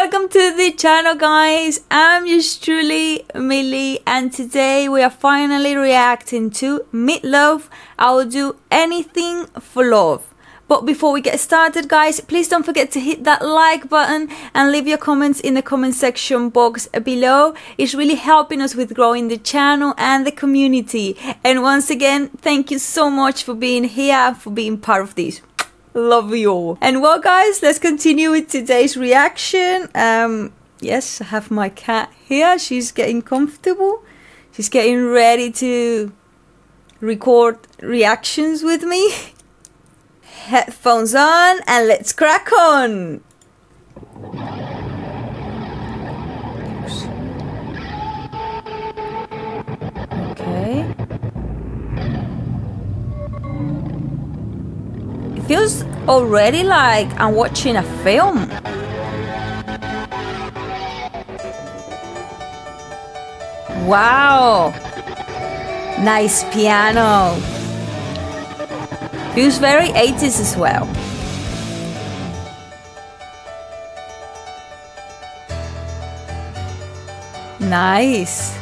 welcome to the channel, guys. I'm yours truly, Millie, and today we are finally reacting to Meat Loaf. I will do anything for love. But before we get started, guys, please don't forget to hit that like button and leave your comments in the comment section box below. It's really helping us with growing the channel and the community. And once again, thank you so much for being here and for being part of this. Love you all. And well, guys, let's continue with today's reaction. Yes, I have my cat here. She's getting comfortable. She's getting ready to record reactions with me. Headphones on, and let's crack on. Oops. Okay. It feels already like I'm watching a film. Wow. Nice piano. Feels very 80s as well. Nice.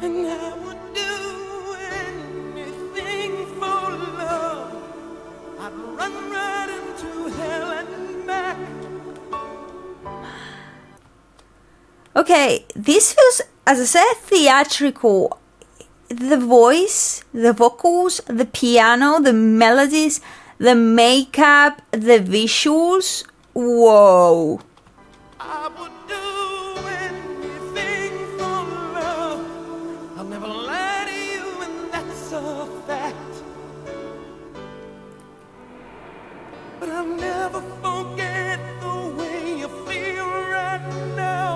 And I would do anything for love. I'd run right into hell and back. Okay, this feels, as I said, theatrical. The voice, the vocals, the piano, the melodies, the makeup, the visuals. Whoa. I would do anything for love. I'll never lie to you, and that's a fact. But I'll never forget the way you feel right now.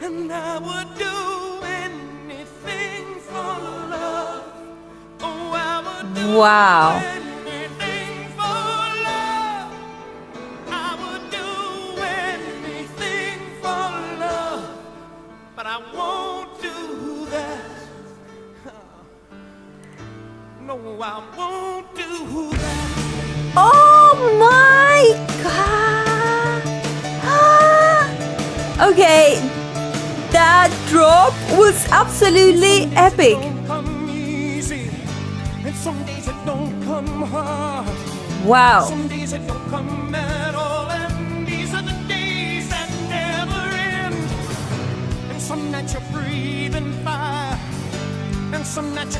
And I would do anything for love. Oh, I would do anything for love. I would do anything for love. But I won't do that. No, I won't do that. Oh my God. Ah. Okay. That drop was absolutely epic. Wow.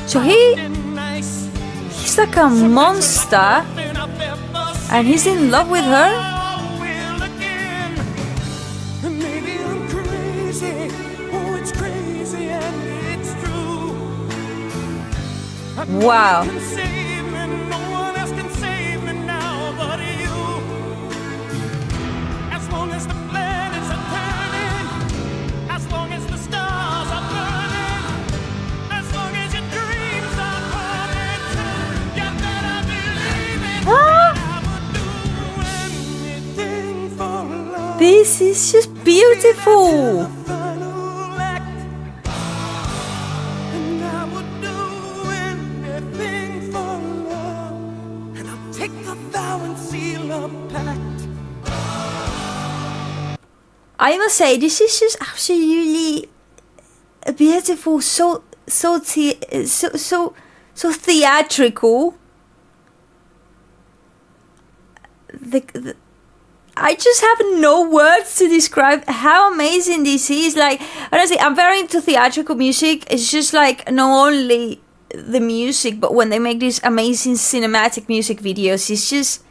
So he's like a monster, and he's in love with her. Wow. Ah! This is just beautiful. I must say, this is just absolutely beautiful, so theatrical. I just have no words to describe how amazing this is. Like, honestly, I'm very into theatrical music. It's just like not only the music, but when they make these amazing cinematic music videos, it's just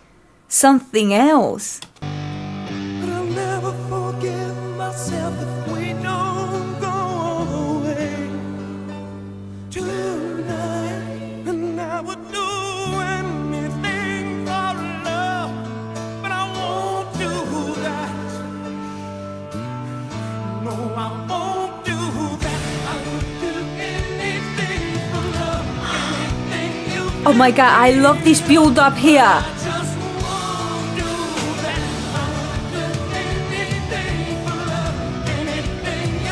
something else. If we don't go away tonight, and I would do anything for love, but I won't do that. No, I won't do that. I would do anything for love, anything you do. Oh my God, I love this build up here.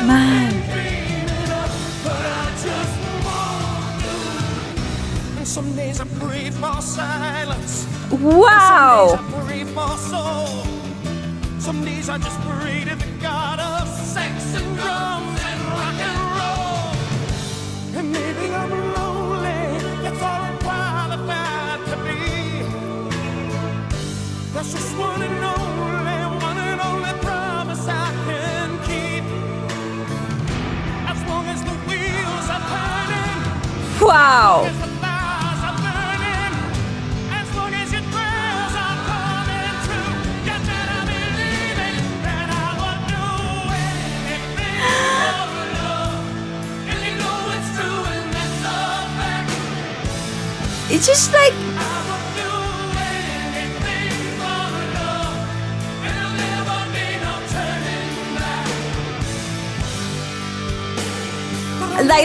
Man. days I pray for silence. Wow. Some days I pray for soul. Some days I just pray to the God of sex and drums and rock and roll. And maybe I'm lonely. That's all I'm qualified to be. That's just one and only promise I can keep. As long as the wheels are turning. Wow. It's just like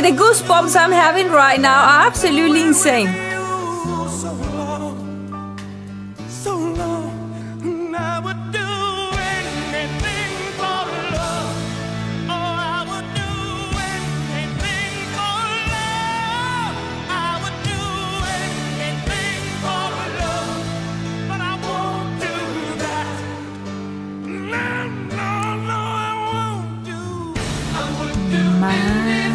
the goosebumps I'm having right now are absolutely insane. So long, I would do anything for love. Oh, I would do anything for love. I would do anything for love, but I won't do that. No, no, no, I won't do. I would do anything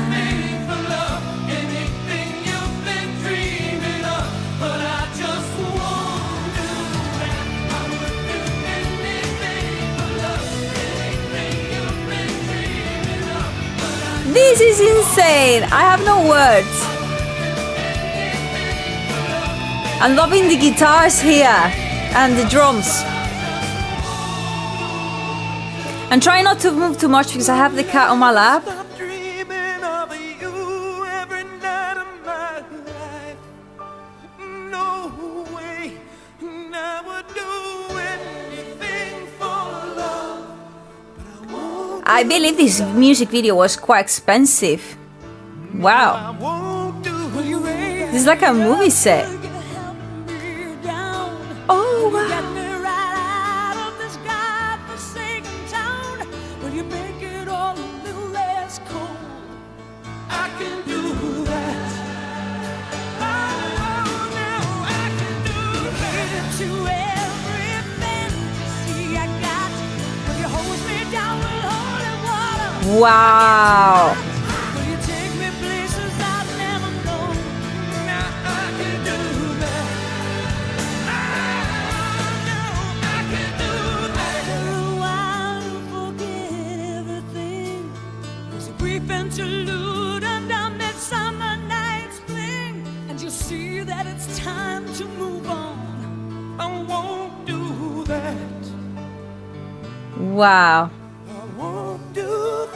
for love, anything you've been dreaming of, but I just won't do that. I would do anything for love, anything you've been dreaming of, but I just. This is insane. I have no words. I'm loving the guitars here and the drums. And try not to move too much because I have the cat on my lap. Stop dreaming of you every night of my life. No way, I would do anything for love, but I won't. I believe this music video was quite expensive. Wow. This is like a movie set. Oh, wow. Wow. Wow.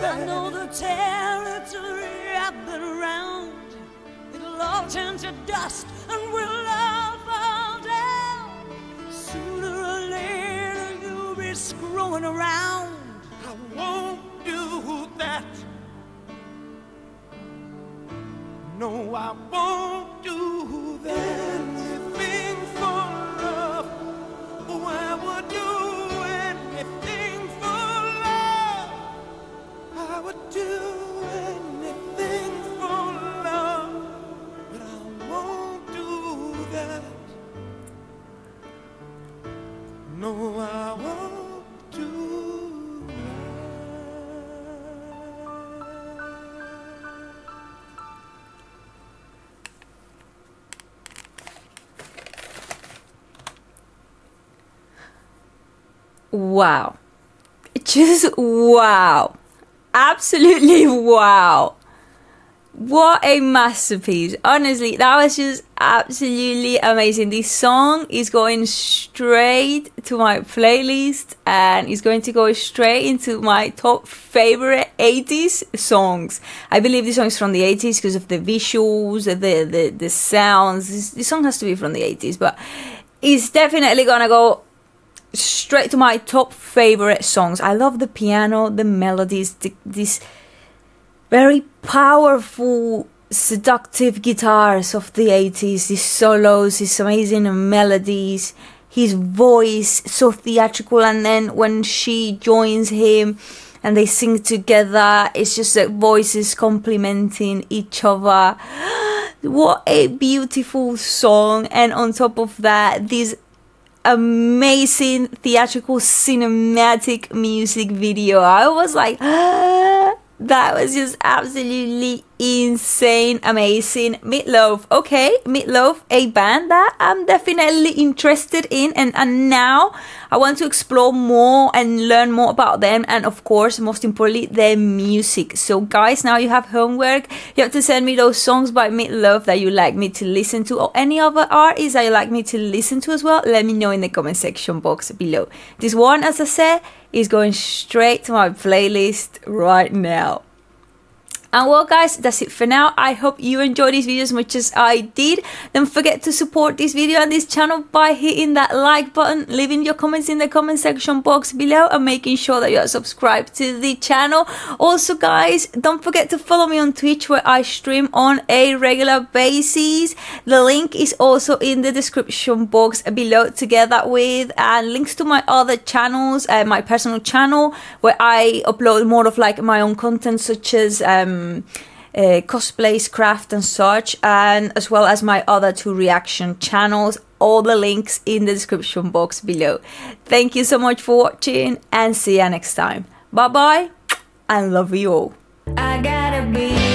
I know the territory I've been around. It'll all turn to dust and we'll all fall down. Sooner or later you'll be screwing around. I won't do that. No, I won't do that. Anything for love. Oh, I would do anything for love. I would do anything for love, but I won't do that. No, I won't do that. Wow. Just wow. Absolutely wow. What a masterpiece. Honestly, that was just absolutely amazing. This song is going straight to my playlist and is going to go straight into my top favorite 80s songs. I believe this song is from the 80s because of the visuals, the sounds. This song has to be from the 80s, but it's definitely gonna go straight to my top favorite songs. I love the piano, the melodies, this very powerful, seductive guitars of the 80s, these solos, these amazing melodies, his voice, so theatrical, and then when she joins him and they sing together, it's just like voices complementing each other. What a beautiful song, and on top of that, this amazing theatrical cinematic music video. I was like, ah, that was just absolutely insane, amazing. Meat Loaf, okay, Meat Loaf, a band that I'm definitely interested in, and now I want to explore more and learn more about them, and of course, most importantly, their music. So guys, now you have homework. You have to send me those songs by Meat Loaf that you like me to listen to, or any other artists that you like me to listen to as well. Let me know in the comment section box below. This one, as I said, is going straight to my playlist right now. And well guys, that's it for now. I hope you enjoyed this video as much as I did. Don't forget to support this video and this channel by hitting that like button, leaving your comments in the comment section box below, and making sure that you are subscribed to the channel. Also guys, don't forget to follow me on Twitch, where I stream on a regular basis. The link is also in the description box below, together with links to my other channels, my personal channel, where I upload more of like my own content, such as cosplays, craft and such, and as well as my other two reaction channels. All the links in the description box below. Thank you so much for watching, and see you next time. Bye bye, and love you all. I gotta be